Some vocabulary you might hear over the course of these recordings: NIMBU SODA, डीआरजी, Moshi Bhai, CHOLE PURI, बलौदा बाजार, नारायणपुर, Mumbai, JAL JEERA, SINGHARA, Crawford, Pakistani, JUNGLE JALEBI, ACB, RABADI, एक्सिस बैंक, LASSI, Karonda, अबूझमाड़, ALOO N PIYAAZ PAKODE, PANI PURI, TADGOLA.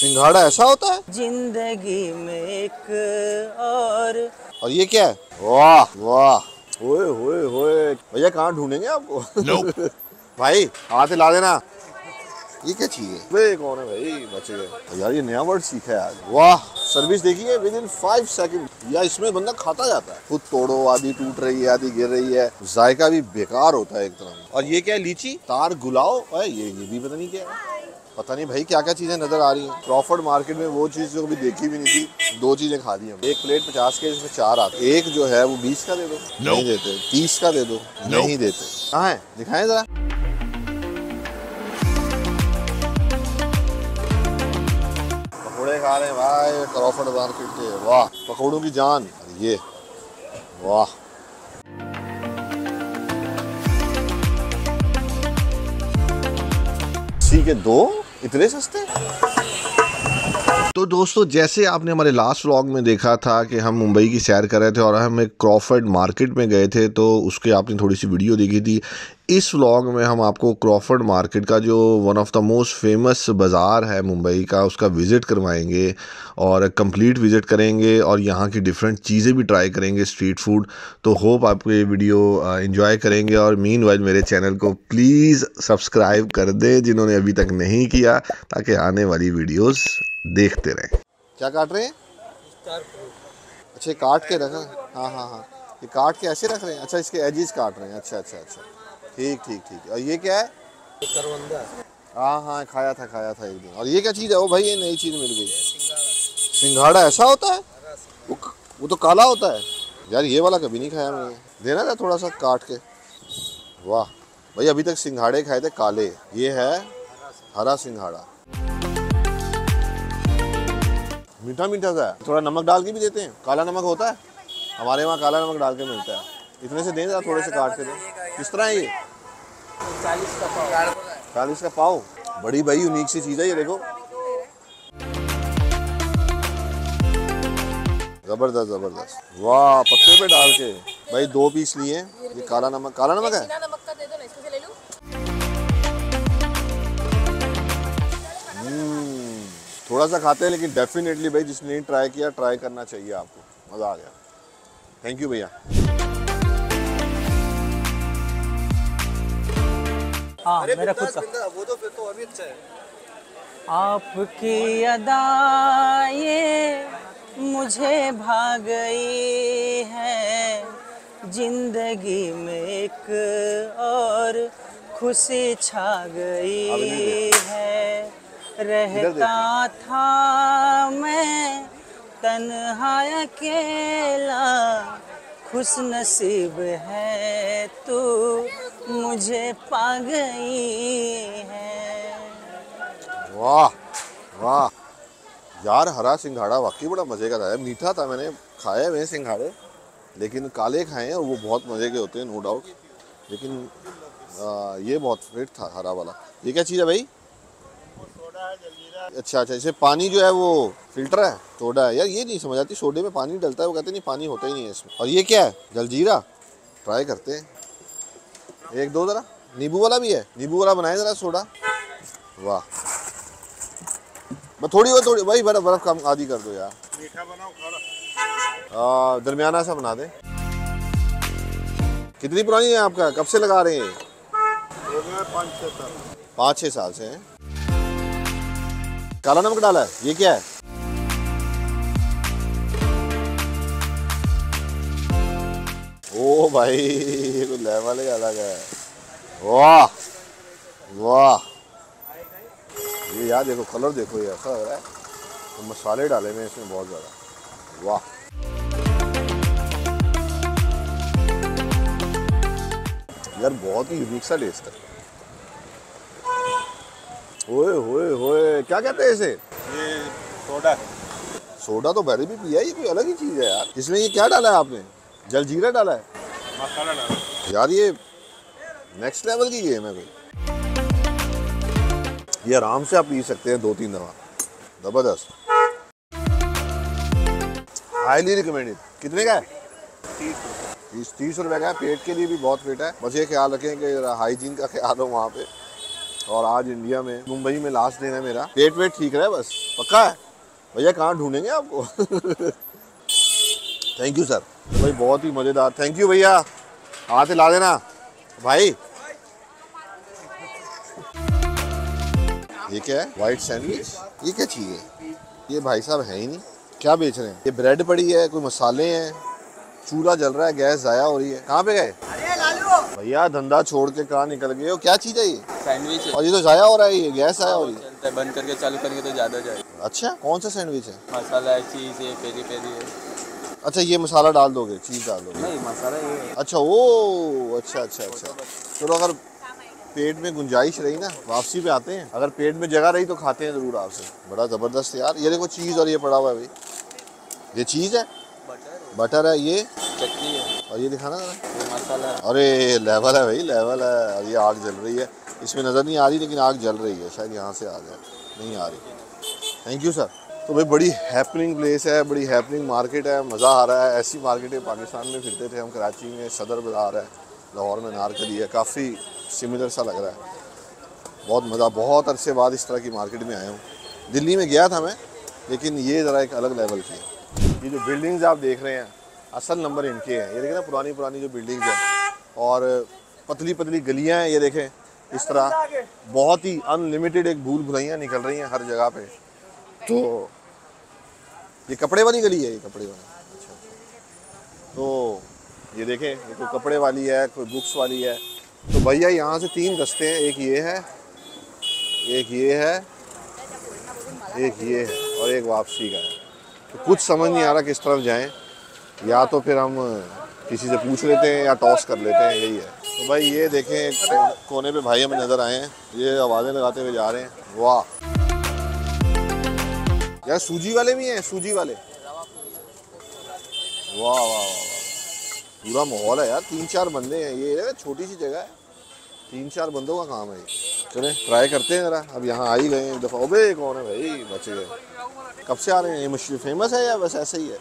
सिंघाड़ा ऐसा होता है जिंदगी में एक और ये क्या है? वाह वाह, ओए होए होए, भैया कहाँ ढूंढेंगे आपको? No. भाई हाथ ला देना, ये क्या चीज है? वे कौन है भाई? बच गए यार, ये नया वर्ड सीखा है आज। वाह, सर्विस देखिए विद इन 5 सेकंड। या इसमें बंदा खाता जाता है, खुद तोड़ो, आधी टूट रही है आधी गिर रही है, जायका भी बेकार होता है एक तरह। और ये क्या है? लीची, तार, गुलाव, ये भी पता नहीं क्या है। पता नहीं भाई क्या क्या चीजें नजर आ रही हैं। क्रॉफर्ड मार्केट में वो चीज जो कभी देखी भी नहीं थी, 2 चीजें खा दी हम। एक प्लेट 50 के, इसमें 4 आते। एक जो है वो 20 का दे दो, नहीं देते। 30 का दे दो, नहीं देते। कहाँ है दिखाएं जरा। पकौड़े खा रहे हैं भाई क्रॉफर्ड मार्केट के। वाह, पकौड़ों की जान ये। वाह, ठीक है, 2 इतने सस्ते। तो दोस्तों, जैसे आपने हमारे लास्ट व्लॉग में देखा था कि हम मुंबई की सैर कर रहे थे और हम एक क्रॉफर्ड मार्केट में गए थे, तो उसके आपने थोड़ी सी वीडियो देखी थी। इस व्लॉग में हम आपको क्रॉफर्ड मार्केट का, जो one of the most famous बाज़ार है मुंबई का, उसका विज़िट करवाएंगे और कंप्लीट विज़िट करेंगे और यहाँ की डिफरेंट चीज़ें भी ट्राई करेंगे, स्ट्रीट फूड। तो होप आपको ये वीडियो एंजॉय करेंगे। और मीनवाइल मेरे चैनल को प्लीज़ सब्सक्राइब कर दें जिन्होंने अभी तक नहीं किया, ताकि आने वाली वीडियोज़ देखते रहें। क्या काट रहे हैं? अच्छा, काट के रखा। हाँ हाँ हाँ, ये काट के ऐसे रख रहे हैं। अच्छा, इसके एजेस काट रहे हैं। अच्छा अच्छा अच्छा, ठीक ठीक ठीक। और ये क्या है? करोंदा। हाँ हाँ, खाया था एक दिन। और ये क्या चीज़ है? ओ भाई, ये नई चीज़ मिल गई, सिंघाड़ा। ऐसा होता है? वो तो काला होता है यार, ये वाला कभी नहीं खाया मैंने। देना था थोड़ा सा काट के। वाह भाई, अभी तक सिंघाड़े खाए थे काले, ये है हरा सिंघाड़ा। मीठा मीठा सा है, थोड़ा नमक डाल के भी देते हैं। काला नमक होता है हमारे वहाँ, काला नमक डाल के मिलता है। इतने से दें जरा, थोड़े से काट के दें। किस तरह है ये? 40 का पाव। बड़ी भाई यूनिक सी चीज़ है ये, देखो। ज़बरदस्त ज़बरदस्त। वाह, पत्ते पे डाल के। भाई 2 पीस लिए। ये काला नमक है। थोड़ा सा खाते हैं, लेकिन डेफिनेटली भाई जिसने नहीं ट्राई किया, ट्राई करना चाहिए आपको। मज़ा आ गया, थैंक यू भैया। हाँ, मेरा खुद का। वो तो फिर तो अभी अच्छा है। आपकी अदा ये मुझे भा गई है, जिंदगी में एक और खुशी छा गई है। रहता था मैं तन्हा अकेला, खुश नसीब है तू मुझे पा गई है। वाह वाह यार, हरा सिंघाड़ा वाकई बड़ा मज़े का था। मीठा था, मैंने खाए हुए सिंघाड़े, लेकिन काले खाए हैं और वो बहुत मज़े के होते हैं, नो डाउट। लेकिन ये बहुत फिट था हरा वाला। ये क्या चीज़ है भाई? अच्छा, इसे पानी जो है वो फिल्टर है, सोडा है। यार ये नहीं समझ आती, सोडे में पानी डलता है, वो कहते नहीं पानी होता ही नहीं है इसमें। और ये क्या है? जलजीरा। ट्राई करते हैं, एक दो जरा। नींबू वाला भी है, नींबू वाला बनाए जरा सोडा। वाह, थोड़ी वही बर्फ कम आधी कर दो यार। मीठा बनाओ, खारा दरमियाना सा बना दे। कितनी पुरानी है आपका? कब से लगा रहे हैं? 5-6 साल से हैं। काला नमक डाला है। ये क्या है? ओ भाई, ये तो लेवल ही अलग है। वाह वाह, ये यार देखो, कलर देखो, ये ऐसा लग रहा है तो मसाले डाले में इसमें बहुत ज़्यादा। वाह, यार बहुत ही यूनिक सा टेस्ट है। ओए होए होए, क्या कहते हैं इसे? ये सोडा तो मैंने भी पिया है, ये कोई अलग ही चीज़ है यार। इसमें ये क्या डाला है आपने? जलजीरा डाला है, मसाला डाला है। यार ये नेक्स्ट लेवल की गेम है भाई, ये आराम से आप पी सकते हैं 2-3 दफा। जबरदस्त, हाईली रिकमेंडेड। कितने का है? 30 रुपए का है। पेट के लिए भी बहुत फिट है। बस ये ख्याल रखें कि हाइजीन का ख्याल हो वहाँ पे। और आज इंडिया में मुंबई में लास्ट दिन है मेरा। डेट वेट ठीक रहा है बस, पक्का है भैया, कहाँ ढूंढेंगे आपको। थैंक यू सर भाई, बहुत ही मज़ेदार, थैंक यू भैया, हाथ से ला देना भाई। ये क्या है? वाइट सैंडविच, ये क्या चीज़ है? ये भाई साहब है ही नहीं, क्या बेच रहे हैं? ये ब्रेड पड़ी है, कोई मसाले हैं, चूल्हा जल रहा है, गैस ज़ाया हो रही है। कहाँ पे गए भैया, धंधा छोड़ के कहाँ निकल गए हो? क्या चीज़ है ये? सैंडविच है, और ये तो ज़ाया हो रहा है, ये गैस ज़ाया हो रही है। बंद करके चालू करेंगे तो ज़्यादा जाएगा। अच्छा, कौन सा सैंडविच है? मसाला है, चीज़ है, पेरी पेरी है। अच्छा, ये मसाला डाल दोगे, चीज़ डाल दोगे? नहीं, मसाला ये। अच्छा, ओ अच्छा अच्छा अच्छा, चलो अगर पेट में गुंजाइश रही ना, वापसी पे आते हैं, अगर पेट में जगह रही तो खाते हैं ज़रूर आपसे। बड़ा ज़बरदस्त यार, ये देखो चीज़ और ये पड़ा हुआ है भाई, ये चीज़ है, बटर है, ये चटनी है, और ये दिखाना जरा मसाला। अरे लेवल है भाई, लेवल है। और ये आग जल रही है, इसमें नज़र नहीं आ रही लेकिन आग जल रही है, शायद यहाँ से आ जाए, नहीं आ रही। Thank you sir. तो भाई बड़ी हैपनिंग प्लेस है, बड़ी हैपनिंग मार्केट है, मज़ा आ रहा है। ऐसी मार्केटें पाकिस्तान में फिरते थे हम, कराची में सदर बाज़ार है, लाहौर में नारकली है, काफ़ी सिमिलर सा लग रहा है। बहुत मज़ा, बहुत अरसे बाद इस तरह की मार्केट में आया हूँ। दिल्ली में गया था मैं, लेकिन ये ज़रा एक अलग लेवल की है। ये जो बिल्डिंग्स आप देख रहे हैं, असल नंबर इनके हैं, ये देखें ना, पुरानी पुरानी जो बिल्डिंग्स हैं, और पतली पतली गलियाँ हैं, ये देखें इस तरह, बहुत ही अनलिमिटेड एक भूल भुलैयाँ निकल रही हैं हर जगह पर। तो ये कपड़े वाली गली है, ये कपड़े वाली। अच्छा, तो ये देखें, कोई कपड़े वाली है, कोई बुक्स वाली है। तो भैया यहाँ से तीन रस्ते हैं, एक ये है, एक ये है, एक ये है, और एक वापसी का है। तो कुछ समझ नहीं आ रहा किस तरफ जाएं, या तो फिर हम किसी से पूछ लेते हैं या टॉस कर लेते हैं, यही है। तो भाई ये देखें, कोने पे भाई हमें नज़र आए हैं, ये आवाज़ें लगाते हुए जा रहे हैं। वाह यार, सूजी वाले भी हैं, सूजी वाले, वाह वाह, पूरा माहौल है यार। तीन चार बंदे हैं, ये छोटी सी जगह है, तीन चार बंदों का काम है ये। चले ट्राई करते हैं ज़रा, अब यहाँ आ ही गए एक दफ़ा। ओबे कौन है भाई, बच गए। कब से आ रहे हैं? ये मशहूर फेमस है या बस ऐसे ही है,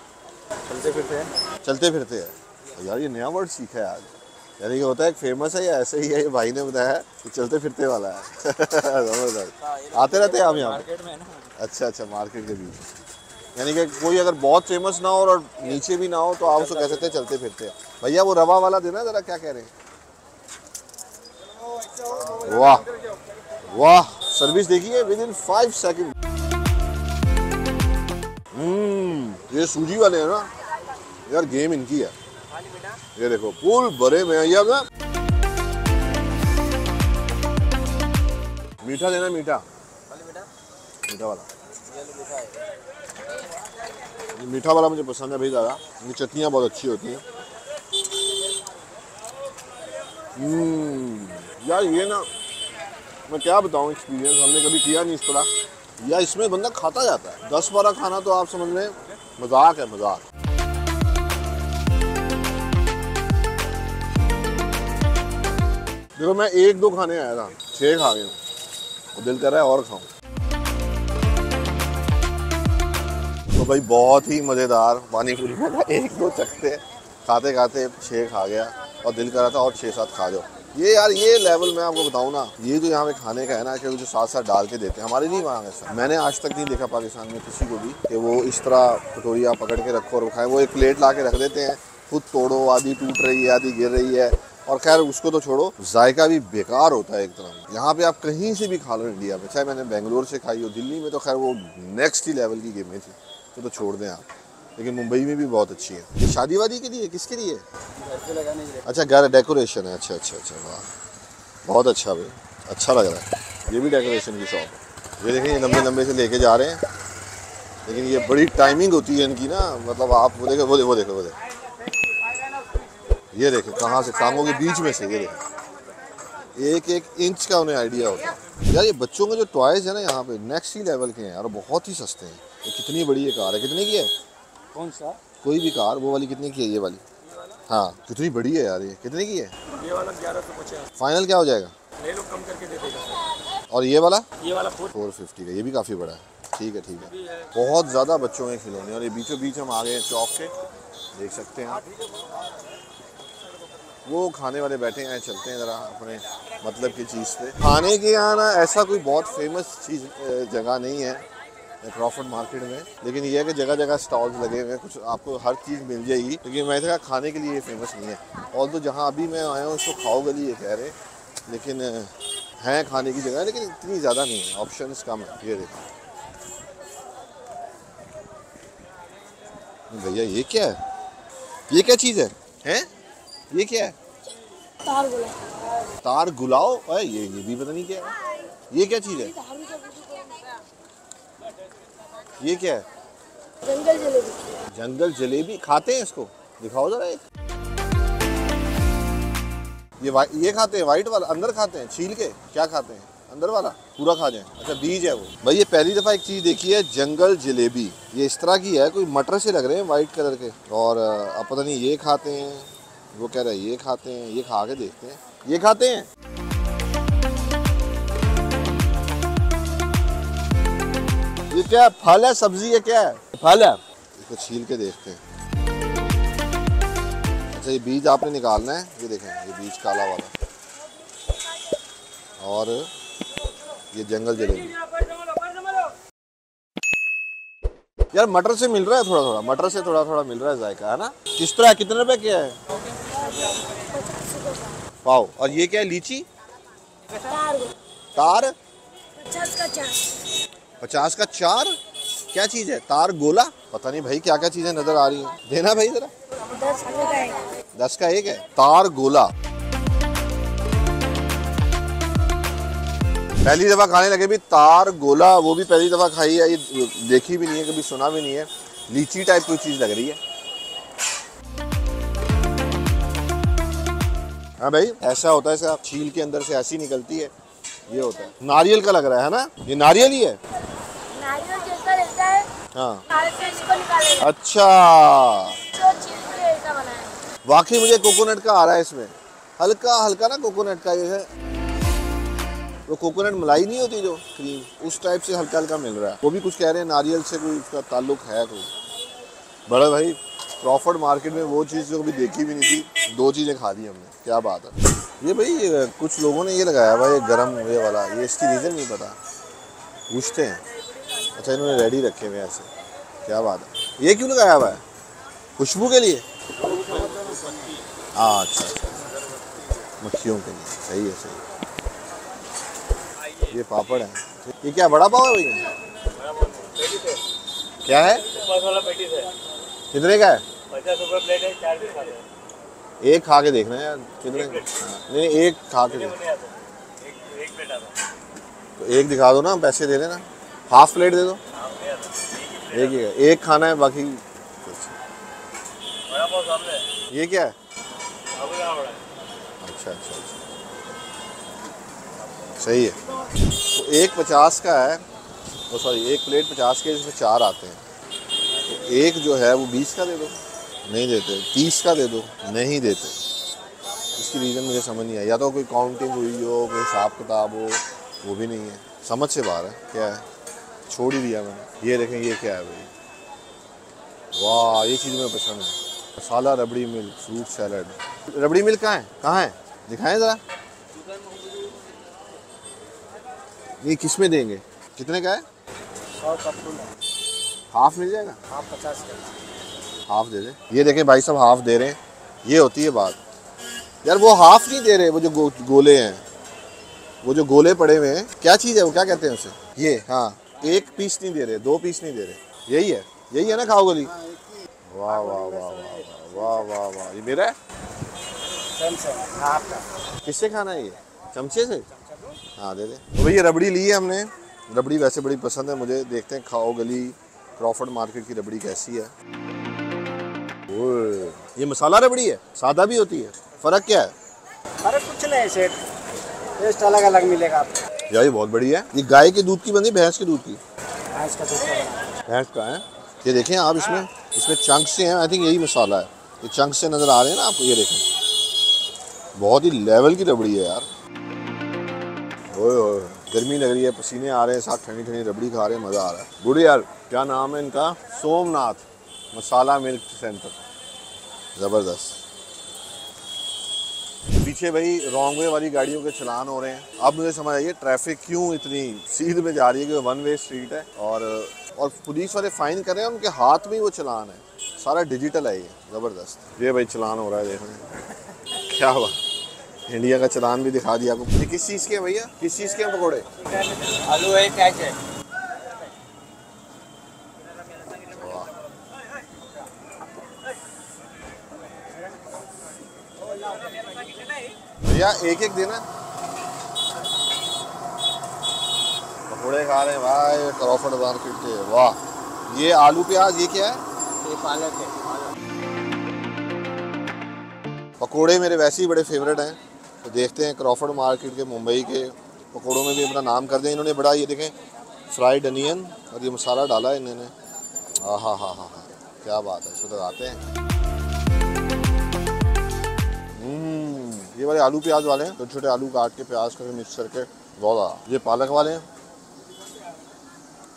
चलते फिरते हैं? चलते फिरते हैं यार, ये नया वर्ड सीखा है आज। यानी ये होता है फेमस है या ऐसे ही है, ये भाई ने बताया कि चलते फिरते वाला है। जबरदस्त, आते रहते हैं आप यहाँ पे? अच्छा, मार्केट के बीच, यानी कि कोई अगर बहुत फेमस ना हो और नीचे भी ना हो तो आप उसको कह सकते हैं चलते फिरते हैं। भैया वो रवा वाला देना ज़रा, क्या कह रहे हैं? वाह वाह, सर्विस देखिए, विद इन 5 सेकेंड। ये सूजी वाले हैं ना यार, गेम इनकी है। ये देखो पूल भरे में, ये मीठा देना, मीठा मीठा वाला, ये मीठा वाला मुझे पसंद है भाई ज़्यादा। ये चटनियाँ बहुत अच्छी होती हैं। यार ये ना, मैं क्या बताऊँ, एक्सपीरियंस हमने कभी किया नहीं इस तरह। या इसमें बंदा खाता जाता है 10-12 खाना, तो आप समझ लें मजाक है, मजाक। देखो मैं 1-2 खाने आया था, 6 खा गया हूँ, दिल कर रहा है और खाऊँ। तो भाई बहुत ही मज़ेदार पानी पूरी का 1-2 चखते खाते खाते 6 खा गया, और दिल कर रहा था और 6-7 खा जाओ। ये यार ये लेवल मैं आपको बताऊँ ना, ये जो यहाँ पे खाने का है ना, कि जो 7-7 डाल के देते हैं, हमारे नहीं मांगे सर। मैंने आज तक नहीं देखा पाकिस्तान में किसी को भी कि वो इस तरह कटोरिया पकड़ के रखो और खाएँ। वो एक प्लेट ला के रख देते हैं, खुद तोड़ो, आधी टूट रही है, आधी गिर रही है, और खैर उसको तो छोड़ो, जायका भी बेकार होता है एक तरह। यहाँ पे आप कहीं से भी खा लो इंडिया में, चाहे मैंने बेंगलोर से खाई हो, दिल्ली में तो खैर वो नेक्स्ट ही लेवल की गेमें थी, तो छोड़ दें आप। लेकिन मुंबई में भी बहुत अच्छी है। ये शादी वादी के लिए, किसके लिए? घर पे लगाने के लिए। अच्छा, घर डेकोरेशन है, अच्छा अच्छा अच्छा, वाह बहुत अच्छा भाई, अच्छा लग रहा है। ये भी डेकोरेशन की शॉप है, ये देखें, ये लंबे लंबे से लेके जा रहे हैं, लेकिन ये बड़ी टाइमिंग होती है इनकी ना, मतलब आप वो देखें, वो देखो, वो देखो, वो देखें, ये देखें कहाँ से, टांगों के बीच में से, ये देखें, एक एक इंच का उन्हें आइडिया होता है। यार ये बच्चों के जो टॉयज़ है ना यहाँ पे, नेक्स्ट ही लेवल के हैं यार, बहुत ही सस्ते हैं। ये कितनी बड़ी ये कार है, कितने की है? कौन सा? कोई भी कार, वो वाली कितने की है? ये वाली, हाँ कितनी बड़ी है यार, ये कितने की है? ये वाला 1150। फाइनल क्या हो जाएगा? ले लो, कम करके दे देगा। और ये वाला? ये वाला 450 का, ये भी काफ़ी बड़ा है। ठीक है ठीक है, बहुत ज़्यादा बच्चों के खिलौने, और ये बीचों बीच हम आ गए हैं चौक से, देख सकते हैं। वो खाने वाले बैठे हैं, चलते हैं ज़रा अपने मतलब की चीज़ पे। खाने के यहाँ ना ऐसा कोई बहुत फेमस चीज़ जगह नहीं है क्रॉफर्ड मार्केट में, लेकिन यह है कि जगह जगह स्टॉल्स लगे हुए हैं, कुछ आपको हर चीज़ मिल जाएगी। क्योंकि मैं देखा खाने के लिए ये फेमस नहीं है, और तो जहाँ अभी मैं आया हूँ इसको खाओ गली ये कह रहे, लेकिन हैं खाने की जगह, लेकिन इतनी ज़्यादा नहीं है, ऑप्शंस कम है। ये देखो भैया ये क्या है, ये क्या चीज़ है, हैं ये क्या है? तार गुलाव है ये भी पता नहीं क्या है, ये क्या चीज़ है, ये क्या है? जंगल जलेबी। जंगल जलेबी खाते हैं इसको, दिखाओ जरा एक। ये खाते हैं वाइट वाला, अंदर खाते हैं छील के, क्या खाते हैं अंदर वाला पूरा खा जाए। अच्छा बीज है वो। भाई ये पहली दफ़ा एक चीज़ देखी है जंगल जलेबी, ये इस तरह की है, कोई मटर से लग रहे हैं वाइट कलर के, और अब पता नहीं ये खाते हैं, वो कह रहा है ये खाते हैं, ये खा के देखते हैं, ये खाते हैं। ये क्या फल है, सब्जी है, क्या है? फल है, इसको छील के देखते हैं। अच्छा ये बीज आपने निकालना है, ये देखें ये बीज काला वाला, और ये जंगल जलेबी। यार मटर से मिल रहा है थोड़ा थोड़ा, मटर से थोड़ा थोड़ा मिल रहा है जायका, है ना। किस तरह, कितने रुपए क्या है पाव? और ये क्या है, लीची? तार 50 का 4, क्या चीज़ है? तार गोला, पता नहीं भाई क्या क्या चीज़ें नजर आ रही हैं, देना भाई जरा। 10 का 1 है तार गोला। पहली दफ़ा खाने लगे भी तार गोला, वो भी पहली दफ़ा खाई है, ये देखी भी नहीं है, कभी सुना भी नहीं है। लीची टाइप कोई चीज़ लग रही है। हाँ भाई ऐसा होता है, इसका छील के अंदर से ऐसी निकलती है, ये होता है। नारियल का लग रहा है ना, ये नारियल ही है, नारियल जैसा रहता है। हाँ अच्छा, वाकई मुझे कोकोनट का आ रहा है इसमें, हल्का हल्का ना कोकोनट का, ये है वो कोकोनट मलाई नहीं होती जो क्रीम, उस टाइप से हल्का हल्का मिल रहा है। वो भी कुछ कह रहे हैं नारियल से कोई उसका ताल्लुक है कोई। बड़ा भाई क्रॉफर्ड मार्केट में वो चीज़ जो कभी देखी भी नहीं थी, दो चीज़ें खा दी हमने, क्या बात है। ये भाई कुछ लोगों ने ये लगाया भाई गरम ये वाला, ये इसकी रीज़न नहीं पता, पूछते हैं। अच्छा इन्होंने रेडी रखे हुए ऐसे, क्या बात है। ये क्यों लगाया हुआ है? खुशबू के लिए? हाँ अच्छा, मक्खियों के लिए, सही है सही है। ये पापड़ है, ये क्या बड़ा पाव है भैया? क्या है? कितने का है? 50 रुपये प्लेट है, 4 भी। एक खा के देखना है यार कितने, नहीं एक खा के देखना, तो एक दिखा दो ना, पैसे दे देना, हाफ प्लेट दे दो, एक ही एक खाना है बाकी। ये क्या है? अच्छा अच्छा सही है। तो 1 50 का है, तो सॉरी 1 प्लेट 50 के, जिसमें 4 आते हैं, तो एक जो है वो 20 का दे दो, नहीं देते। 30 का दे दो, नहीं देते। इसकी रीज़न मुझे समझ नहीं आई, या तो कोई काउंटिंग हुई हो, कोई हिसाब किताब हो, वो भी नहीं है, समझ से बाहर है, क्या है, छोड़ ही दिया मैंने। ये देखें ये क्या है भाई, वाह ये चीज़ मुझे पसंद है, masala rabri milk fruit salad. Rabri milk कहाँ है, कहाँ है दिखाएं ज़रा, ये किस में देंगे, कितने का है? 100 का फुल। हाफ मिल जाएगा? हाफ 50 का, हाफ दे दे। ये देखें भाई साहब हाफ दे रहे हैं, ये होती है बात यार, वो हाफ नहीं दे रहे, वो जो गोले हैं, वो जो गोले पड़े हुए हैं, क्या चीज़ है वो, क्या कहते हैं उसे ये? हाँ 1 पीस नहीं दे रहे, 2 पीस नहीं दे रहे, यही है, यही है ना खाओ गली। वाह वाह वाह वाह वाह वाह, ये मेरा है, किससे खाना है ये, चमचे से? हाँ दे दे। तो भैया रबड़ी ली है हमने, रबड़ी वैसे बड़ी पसंद है मुझे, देखते हैं खाओ गली क्रॉफर्ड मार्केट की रबड़ी कैसी है। ये मसाला रबड़ी है, सादा भी होती है, फर्क क्या है? फर्क कुछ नहीं है सेठ, टेस्ट अलग अलग मिलेगा आपको। यार ये बहुत बढ़िया है, ये गाय के दूध की बनी, भैंस के दूध की, भैंस का दूध, भैंस का है। ये देखें आप इसमें, इसमें चंक्स से हैं, आई थिंक यही मसाला है, ये चंक्स से नज़र आ रहे हैं ना आपको, ये देखें बहुत ही लेवल की रबड़ी है यार। ओए गर्मी लग रही है, पसीने आ रहे हैं, साथ ठंडी ठंडी रबड़ी खा रहे हैं, मज़ा आ रहा है। बूढ़े यार क्या नाम है इनका, सोमनाथ मसाला मिल्क सेंटर, ज़बरदस्त। पीछे भाई रॉन्ग वे वाली गाड़ियों के चलान हो रहे हैं। अब मुझे समझ आइए ट्रैफिक क्यों इतनी सीध में जा रही है कि वन वे स्ट्रीट है और पुलिस वाले फाइन कर रहे हैं, उनके हाथ में ही वो चलान है, सारा डिजिटल है ये, ज़बरदस्त। ये भाई चलान हो रहा है, देखो क्या हुआ, इंडिया का चलान भी दिखा दिया आपको। किस चीज़ के हैं भैया, किस चीज़ के हैं पकौड़े? आलू है, प्याज है। भैया एक एक देना, पकौड़े खा रहे हैं भाई, क्रॉफर्ड मार्केट के। वाह, ये आलू प्याज, ये क्या है? ये पालक है। पकौड़े मेरे वैसे ही बड़े फेवरेट हैं, तो देखते हैं क्रॉफर्ड मार्केट के मुंबई के पकौड़ों में भी अपना नाम कर दें इन्होंने। बड़ा ये देखें फ्राइड अनियन और ये मसाला डाला है इन्होंने। आहा हा हा हा, क्या बात है, शुद्ध आते हैं। ये वाले आलू प्याज वाले हैं, छोटे छोटे आलू काट के प्याज करके मिक्स करके। दौड़ा ये पालक वाले हैं,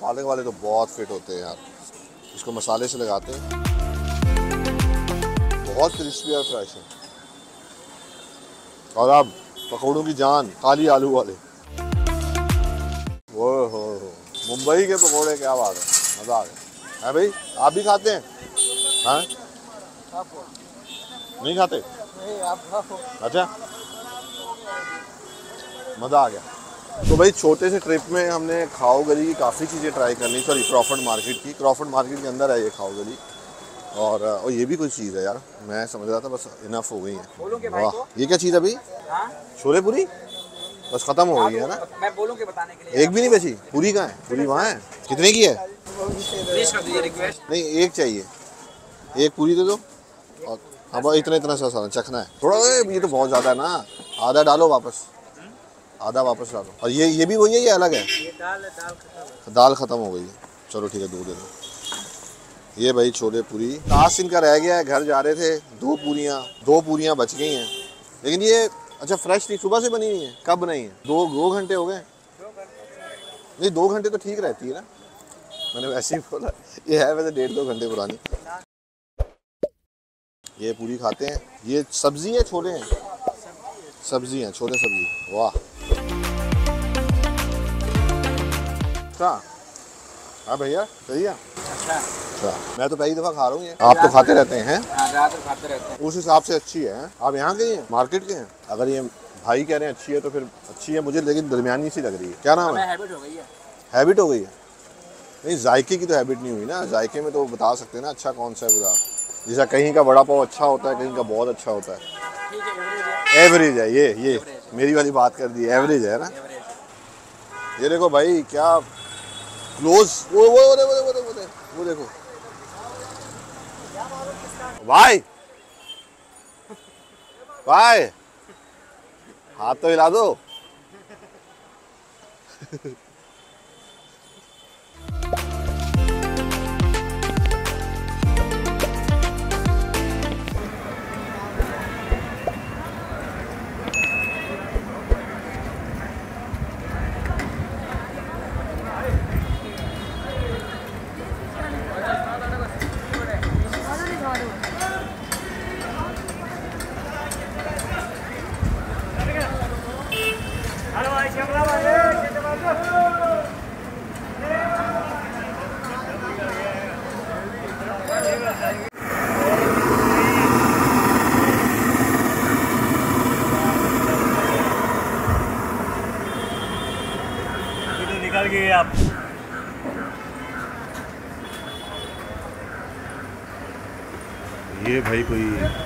पालक वाले तो बहुत फिट होते हैं यार, इसको मसाले से लगाते हैं, बहुत क्रिस्पी और फ्रेश है। और अब पकौड़ों की जान, काली आलू वाले। वो हो मुंबई के पकौड़े, क्या बात है, मज़ा आ गया। है भाई आप भी खाते हैं? हाँ नहीं खाते? अच्छा, मज़ा आ गया। तो भाई छोटे से ट्रिप में हमने खाओ गली की काफ़ी चीज़ें ट्राई करनी, सॉरी क्रॉफर्ड मार्केट की, क्रॉफर्ड मार्केट के अंदर है ये खाओ गली। और ये भी कोई चीज़ है यार, मैं समझ रहा था बस इनफ हो गई है। वाह, ये क्या चीज़ है अभी? छोले पूरी बस ख़त्म हो गई है ना, मैं बोलूं के बताने के लिए एक भी नहीं बची। पूरी कहाँ है? पूरी वहाँ है। कितने की है? नहीं एक चाहिए, एक पूरी दे दो। अब इतना इतना सा चखना है थोड़ा, ये तो बहुत ज़्यादा है ना, आधा डालो वापस, आधा वापस डालो। और ये भी वही है, ये अलग है? ये दाल ख़त्म हो गई है। चलो ठीक है, दो दे दो। ये भाई छोले पूरी लास्ट इनका रह गया है, घर जा रहे थे, दो पूरियाँ बच गई हैं। लेकिन ये अच्छा फ्रेश थी, सुबह से बनी हुई है। कब बनाई है? दो घंटे हो गए? नहीं 2 घंटे तो ठीक रहती है ना, मैंने वैसे ही बोला। ये है वैसे 1.5-2 घंटे पुरानी। ये पूरी खाते हैं। ये सब्जी है, छोले हैं? सब्जी है, छोले सब्जी। वाह हाँ भैया, सही है। अच्छा, मैं तो पहली दफा खा रहा हूँ ये। आप तो खाते रहते हैं? तो खाते रहते हैं। उस हिसाब से अच्छी है। आप यहाँ के हैं, मार्केट के हैं? अगर ये भाई कह रहे हैं अच्छी है तो फिर अच्छी है मुझे, लेकिन दरमियानी सी लग रही है। क्या नाम है? हैबिट हो गई है। हैबिट हो गई है? नहीं जायके की तो हैबिट नहीं हुई ना, जायके में तो बता सकते हैं ना अच्छा कौन सा है बुरा। जैसा कहीं का वड़ा पाव अच्छा होता है, कहीं का बहुत अच्छा होता है। एवरेज है ये मेरी वाली बात कर दी, एवरेज है ना। ये देखो भाई क्या क्लोज, वो देखो भाई भाई, हाथ तो हिला दो। आप ये भाई कोई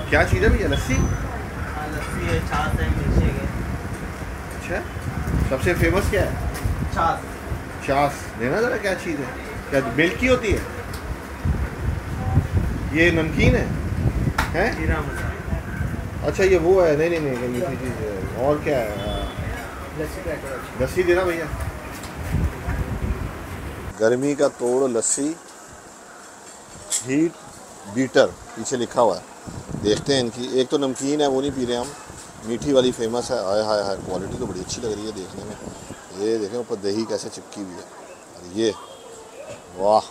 क्या चीज़ है भैया? लस्सी? हाँ लस्सी है, छाछ है, मिर्ची है। अच्छा, सबसे फेमस क्या है? छाछ। छाछ देना ज़रा, क्या चीज़ है? क्या मिल्क की होती है? ये नमकीन है? हैं? जीरा मसाला। अच्छा ये वो है, नहीं मीठी चीज़ है। और क्या है? लस्सी देना भैया। गर्मी का तोड़ लस्सी, हीट बीटर पीछे लिखा हुआ है। देखते हैं इनकी, एक तो नमकीन है वो नहीं पी रहे हम, मीठी वाली फेमस है। आय हाय हाय, क्वालिटी तो बड़ी अच्छी लग रही है देखने में। ये देखें ऊपर दही कैसे चिपकी हुई है। और ये वाह,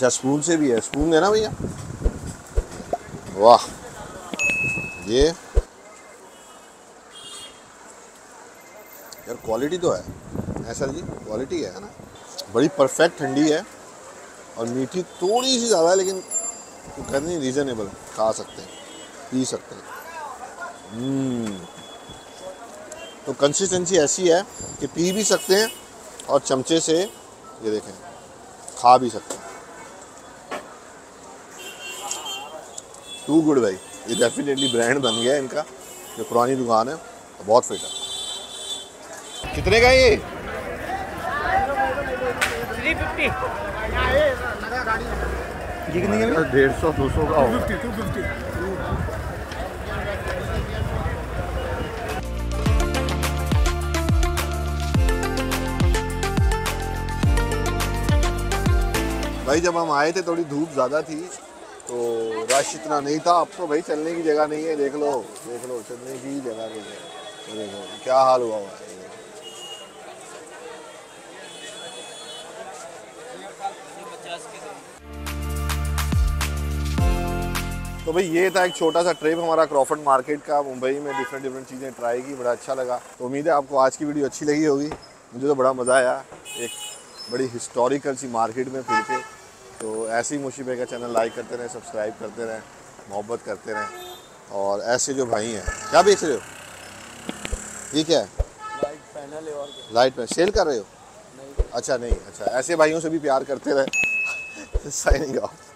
अच्छा स्पून से भी है, स्पून देना भैया। वाह, ये यार क्वालिटी तो है ऐसा जी, क्वालिटी है ना, बड़ी परफेक्ट ठंडी है और मीठी थोड़ी सी ज़्यादा है, लेकिन तो कहते हैं रीज़नेबल, खा सकते हैं, पी सकते हैं। तो कंसिस्टेंसी ऐसी है कि पी भी सकते हैं और चमचे से ये देखें खा भी सकते हैं। टू गुड भाई, ये डेफिनेटली ब्रांड बन गया है इनका, जो पुरानी दुकान है, बहुत फिट है। कितने का ये? 350। 150 200 का होगा। 250। भाई जब हम आए थे थोड़ी धूप ज़्यादा थी तो रश इतना नहीं था, अब तो भाई चलने की जगह नहीं है। देख लो चलने की जगह नहीं है, तो देखो क्या हाल हुआ हुआ है। तो भाई ये था एक छोटा सा ट्रिप हमारा क्रॉफर्ड मार्केट का, मुंबई में डिफरेंट चीज़ें ट्राई की, बड़ा अच्छा लगा। तो उम्मीद है आपको आज की वीडियो अच्छी लगी होगी, मुझे तो बड़ा मज़ा आया एक बड़ी हिस्टोरिकल सी मार्केट में फिर के। तो ऐसे ही मोशी भाई का चैनल लाइक करते रहें, सब्सक्राइब करते रहें, मोहब्बत करते रहें। और ऐसे जो भाई हैं, क्या बेच रहे हो? ये क्या है? लाइट पैनल है। और लाइट पैनल सेल कर रहे हो? नहीं। अच्छा नहीं, अच्छा ऐसे भाइयों से भी प्यार करते रहें। Signing of.